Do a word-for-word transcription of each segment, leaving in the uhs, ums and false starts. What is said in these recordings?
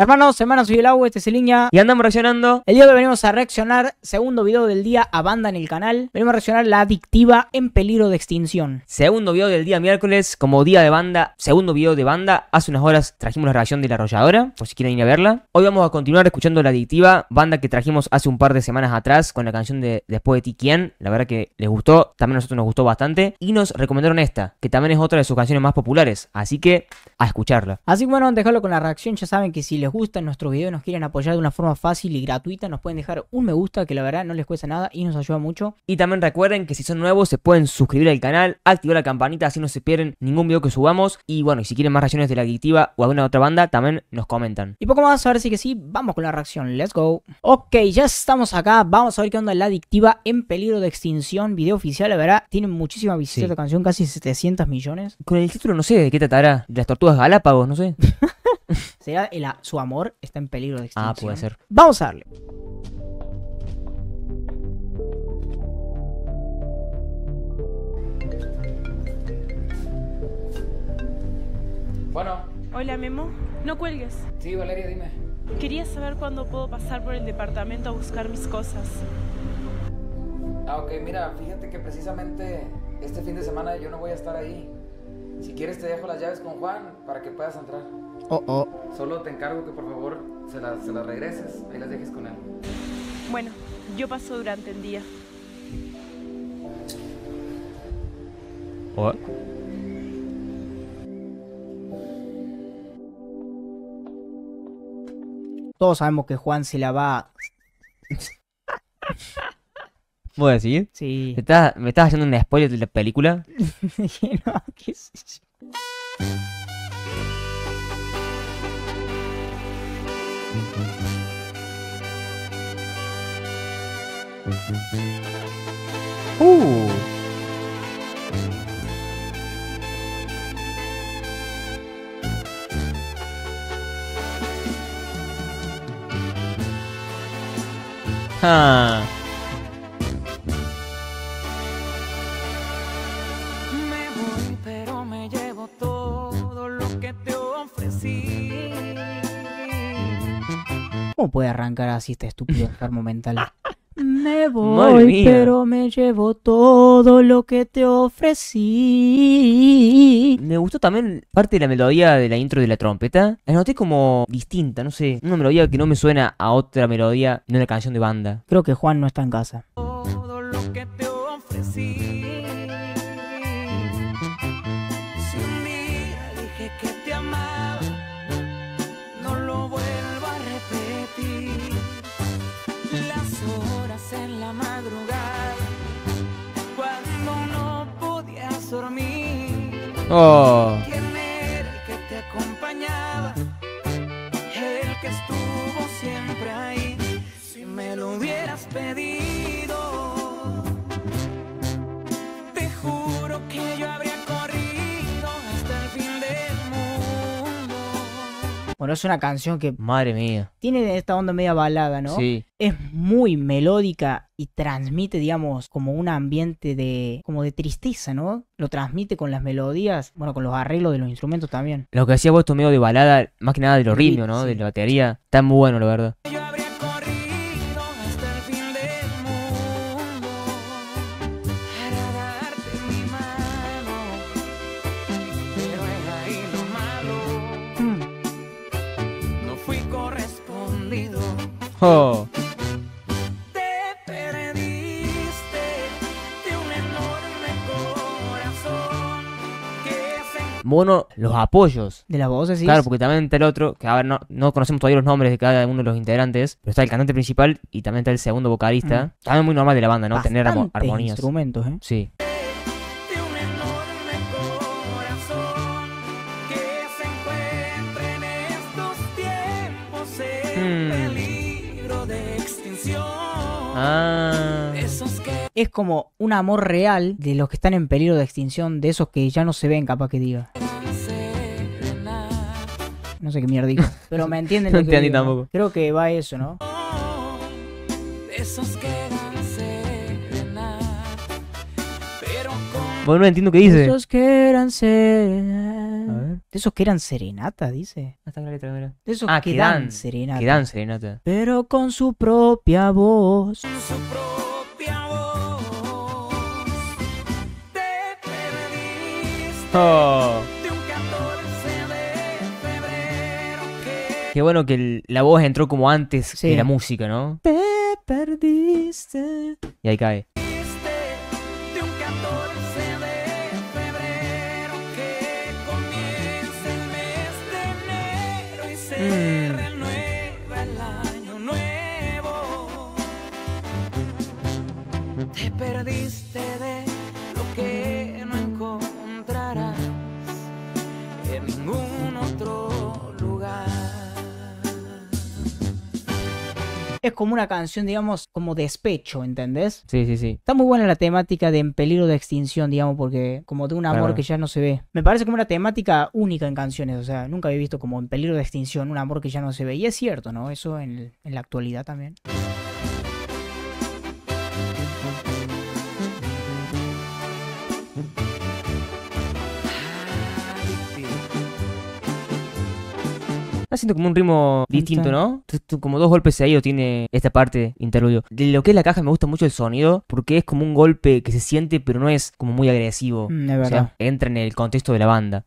Hermanos, hermanas, soy el Agua, este es el Iña y andamos reaccionando. El día de hoy venimos a reaccionar, segundo video del día a banda en el canal. Venimos a reaccionar La Adictiva, En Peligro de Extinción. Segundo video del día miércoles, como día de banda, segundo video de banda. Hace unas horas trajimos la reacción de La Arrolladora, por si quieren ir a verla. Hoy vamos a continuar escuchando La Adictiva, banda que trajimos hace un par de semanas atrás con la canción de Después de Ti Quién. La verdad que les gustó, también a nosotros nos gustó bastante. Y nos recomendaron esta, que también es otra de sus canciones más populares. Así que, a escucharla. Así que bueno, dejarlo con la reacción. Ya saben que si les gusta nuestro video y nos quieren apoyar de una forma fácil y gratuita, nos pueden dejar un me gusta, que la verdad no les cuesta nada y nos ayuda mucho. Y también recuerden que si son nuevos se pueden suscribir al canal, activar la campanita, así no se pierden ningún video que subamos. Y bueno, y si quieren más reacciones de La Adictiva o alguna otra banda, también nos comentan. Y poco más, a ver si que sí, vamos con la reacción, let's go. Ok, ya estamos acá, vamos a ver qué onda La Adictiva, En Peligro de Extinción, video oficial. La verdad, tiene muchísima visión esta canción, casi setecientos millones. Con el título no sé de qué tratará, de las tortugas Galápagos, no sé. ¿Será el, su amor está en peligro de extinción? Ah, puede ser. Vamos a darle. Bueno. Hola, Memo. No cuelgues. Sí, Valeria, dime. Quería saber cuándo puedo pasar por el departamento a buscar mis cosas. Ah, ok, mira, fíjate que precisamente este fin de semana yo no voy a estar ahí. Si quieres te dejo las llaves con Juan para que puedas entrar. Oh, oh. Solo te encargo que por favor se las, se las regreses, ahí las dejes con él. Bueno, yo paso durante el día. Oh. Todos sabemos que Juan se la va. ¿Puedo decir? Sí. ¿Me estás, me estás haciendo un spoiler de la película? No, qué sé yo. Uh. Ah. Me voy, pero me llevo todo lo que te ofrecí. ¿Cómo puede arrancar así este estúpido enfermo mental? Me voy, pero me llevo todo lo que te ofrecí. Me gustó también parte de la melodía de la intro de la trompeta. La noté como distinta, no sé. Una melodía que no me suena a otra melodía de una canción de banda. Creo que Juan no está en casa. Todo lo que te ofrecí. Si un día dije que te amaba, no lo vuelvo a repetir. Las horas en la madrugada, cuando no podías dormir. Oh. ¿Quién era el que te acompañaba? El que estuvo siempre ahí. Si me lo hubieras pedido, te juro que yo habría corrido hasta el fin del mundo. Bueno, es una canción que, madre mía, tiene esta onda media balada, ¿no? Sí. Es muy melódica y transmite, digamos, como un ambiente de como de tristeza, ¿no? Lo transmite con las melodías, bueno, con los arreglos de los instrumentos también. Lo que hacía vos, esto medio de balada, más que nada de los ritmos, ¿no? Sí. De la batería. Está muy bueno, la verdad. Yo habría corrido hasta el fin del mundo para darte mi mano, pero era ahí lo malo. Mm. No fui correspondido. Oh. Bueno, los apoyos de la voz, ¿sí? Claro, porque también está el otro, que a ver, no, no conocemos todavía los nombres de cada uno de los integrantes, pero está el cantante principal y también está el segundo vocalista. Mm. También muy normal de la banda, ¿no? Bastante tener armonías. Instrumentos, ¿eh? Sí. Ah. Es como un amor real de los que están en peligro de extinción, de esos que ya no se ven, capaz que diga. No sé qué mierda digo, pero me entienden. No entendí tampoco. Creo que va eso, ¿no? Bueno, no entiendo qué dice. Esos que eran serenas. A ver. De esos que eran serenatas, dice. Ah, está la letra, mira. De esos ah, que, que dan serenatas. Que dan serenatas. Pero con su propia voz. Con su propia voz. Te perdiste. Oh. Qué bueno que el, la voz entró como antes sí. que la música, ¿no? Te perdiste. Y ahí cae. Te perdiste de lo que no encontrarás en ningún otro lugar. Es como una canción, digamos, como despecho, ¿entendés? Sí, sí, sí. Está muy buena la temática de En Peligro de Extinción, digamos, porque como de un amor claro. que ya no se ve. Me parece como una temática única en canciones, o sea, nunca había visto como En Peligro de Extinción, un amor que ya no se ve. Y es cierto, ¿no? Eso en, el, en la actualidad también. Está haciendo como un ritmo distinto, ¿no? Como dos golpes seguidos tiene esta parte interludio. De lo que es la caja me gusta mucho el sonido, porque es como un golpe que se siente, pero no es como muy agresivo. Mm, es verdad. O sea, entra en el contexto de la banda.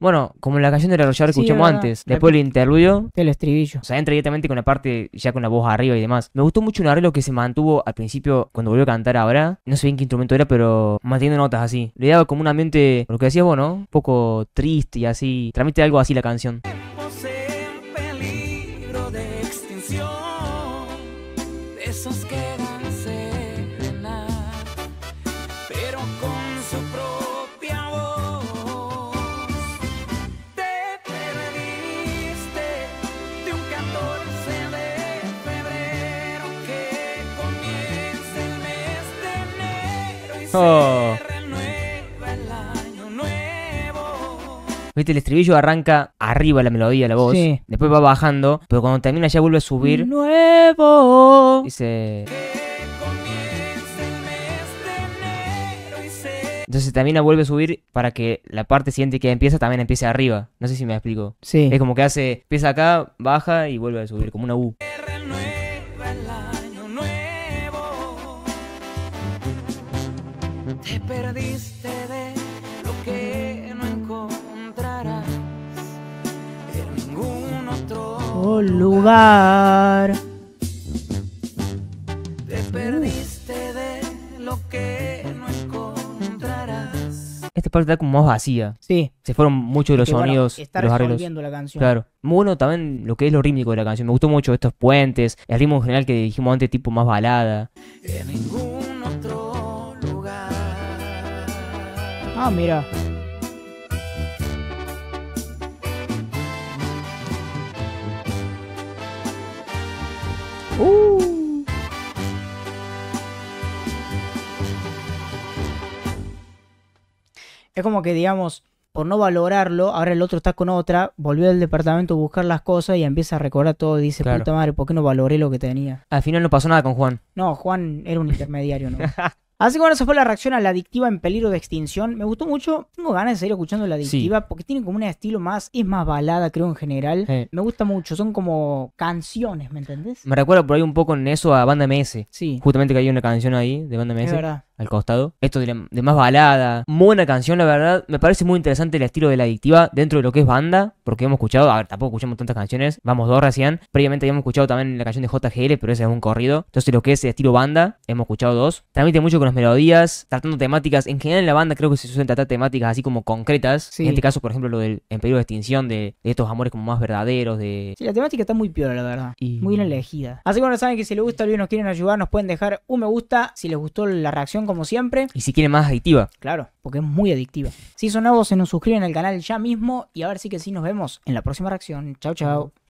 Bueno, como la canción de La Arrolladora que sí, escuchamos antes, después del interludio, el estribillo. O sea, entra directamente con la parte, ya con la voz arriba y demás. Me gustó mucho un arreglo que se mantuvo al principio cuando volvió a cantar ahora. No sé bien qué instrumento era, pero manteniendo notas así. Le daba como un ambiente, lo que decías vos, ¿no? Un poco triste y así. Transmite algo así la canción. En peligro de extinción, esos que dan serenatas, pero con su propio. Oh. Viste, el estribillo arranca arriba la melodía, la voz. Sí. Después va bajando, pero cuando termina ya vuelve a subir. Nuevo. Dice. Entonces también la vuelve a subir para que la parte siguiente que empieza también empiece arriba. No sé si me explico. Sí. Es como que hace, empieza acá, baja y vuelve a subir, como una U. Te perdiste de lo que no encontrarás en ningún otro lugar. Te perdiste de lo que no encontrarás. Esta parte está como más vacía. Sí. Se fueron muchos de los sonidos, de los arreglos. La canción. Claro. Muy bueno también lo que es lo rítmico de la canción. Me gustó mucho estos puentes, el ritmo en general que dijimos antes, tipo más balada. En ningún otro. Ah, mira. Uh. Es como que, digamos, por no valorarlo, ahora el otro está con otra, volvió al departamento a buscar las cosas y empieza a recordar todo y dice, claro. puta madre, ¿por qué no valoré lo que tenía? Al final no pasó nada con Juan. No, Juan era un intermediario, ¿no? Así que bueno, esa fue la reacción a La Adictiva en Peligro de Extinción. Me gustó mucho. Tengo ganas de seguir escuchando La Adictiva sí. porque tiene como un estilo más, es más balada creo en general. Sí. Me gusta mucho, son como canciones, ¿me entendés? Me recuerda por ahí un poco en eso a Banda M S. Sí. Justamente que hay una canción ahí de Banda M S. Es verdad. Al costado. Esto de, la, de más balada. Muy buena canción, la verdad. Me parece muy interesante el estilo de La Adictiva dentro de lo que es banda. Porque hemos escuchado, a ver, tampoco escuchamos tantas canciones. Vamos dos recién. Previamente habíamos escuchado también la canción de J G L, pero ese es un corrido. Entonces lo que es el estilo banda, hemos escuchado dos. Transmite mucho con las melodías, tratando temáticas. En general en la banda creo que se suelen tratar temáticas así como concretas. Sí. En este caso, por ejemplo, lo del En Peligro de Extinción, de, de estos amores como más verdaderos. De... Sí, la temática está muy piola, la verdad. Y... muy bien elegida. Así que bueno, saben que si les gusta el video y nos quieren ayudar, nos pueden dejar un me gusta. Si les gustó la reacción como siempre. Y si quieren más adictiva. Claro, porque es muy adictiva. Si son nuevos, se nos suscriben al canal ya mismo. Y a ver si que sí nos vemos en la próxima reacción. Chau, chau.